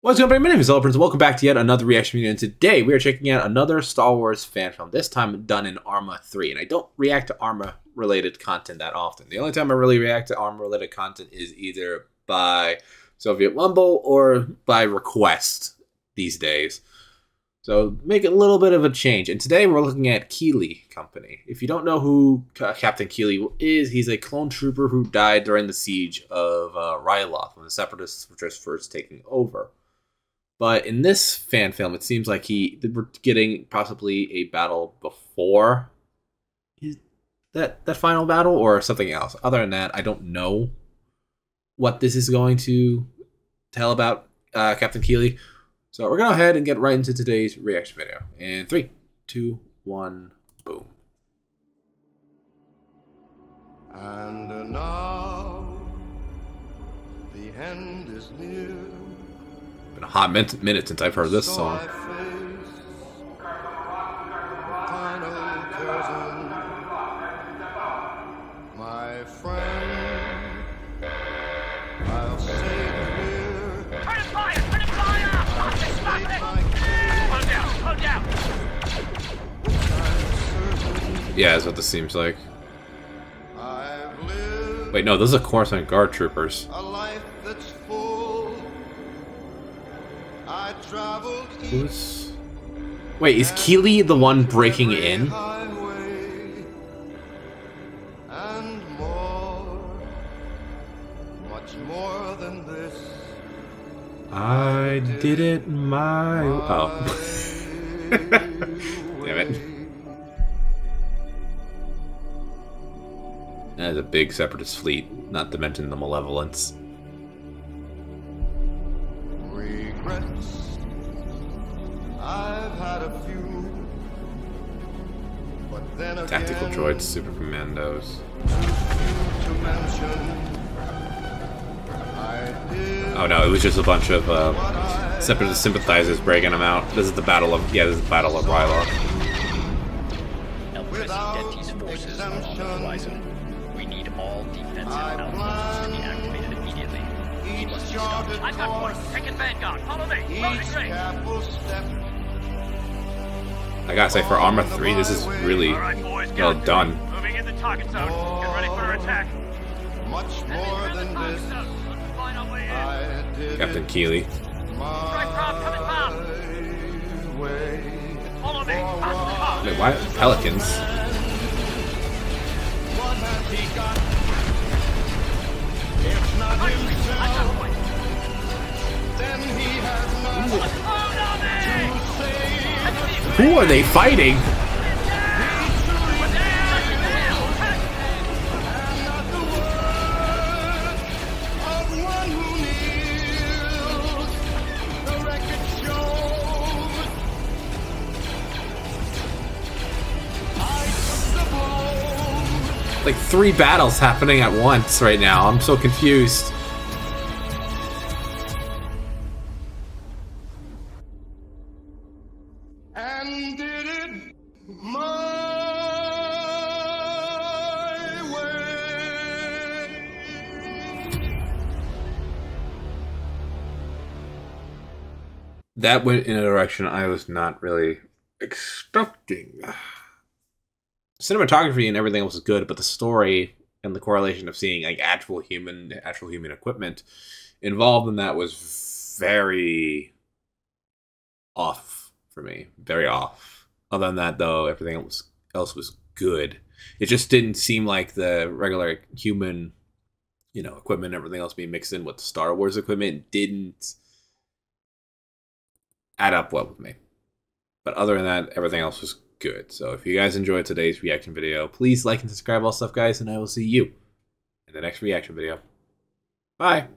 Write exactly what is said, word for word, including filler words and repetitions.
What's going on, my name is ZealetPrince, and welcome back to yet another reaction video, and today we are checking out another Star Wars fan film, this time done in ARMA three, and I don't react to ARMA-related content that often. The only time I really react to ARMA-related content is either by Soviet Lumbo or by request these days. So make a little bit of a change, and today we're looking at Keeli Company. If you don't know who Captain Keeli is, he's a clone trooper who died during the siege of uh, Ryloth when the Separatists were just first taking over. But in this fan film, it seems like he we're getting possibly a battle before that that final battle or something else. Other than that, I don't know what this is going to tell about uh, Captain Keeli. So we're going to go ahead and get right into today's reaction video. And three, two, one, boom. And now the end is near. Been a hot min- minute since I've heard this so song. Curtain, my friend, I'll save you. Turn it fire! Turn it fire! Stop it! Stop it! Calm down! Calm down! Yeah, that's what this seems like. Wait, no, those are Coruscant Guard troopers. Who's... Wait, is Keeli the one breaking in? And more, much more than this. I did it my way. Oh. Damn it. That is a big Separatist fleet, not to mention the malevolence. Regrets. I've had a few, but then again, Tactical droids, Super Commandos. Oh no, it was just a bunch of uh, Separatist sympathizers breaking them out. This is the battle of yeah, this is the battle of Ryloth. El Presidente's forces are on the horizon. We need all defensive outposts to be activated immediately. He must be stopped. I've got one. Take it, Vanguard. Follow me. Loading train. I gotta say, for ARMA three, this is really right, boys, well done. Moving in the target zone. Get ready for attack. Much more than this. Zone. Captain Keeli. Follow me. Wait, why Pelicans? What has he got? If not himself, then he has not. Who are they fighting? Like three battles happening at once right now. I'm so confused. That went in a direction I was not really expecting. Cinematography and everything else is good, but the story and the correlation of seeing like actual human, actual human equipment involved in that was very off for me. Very off. Other than that, though, everything else else was good. It just didn't seem like the regular human, you know, equipment and everything else being mixed in with Star Wars equipment didn't add up well with me. But other than that, everything else was good. So if you guys enjoyed today's reaction video, please like and subscribe, all stuff, guys, and I will see you in the next reaction video. Bye!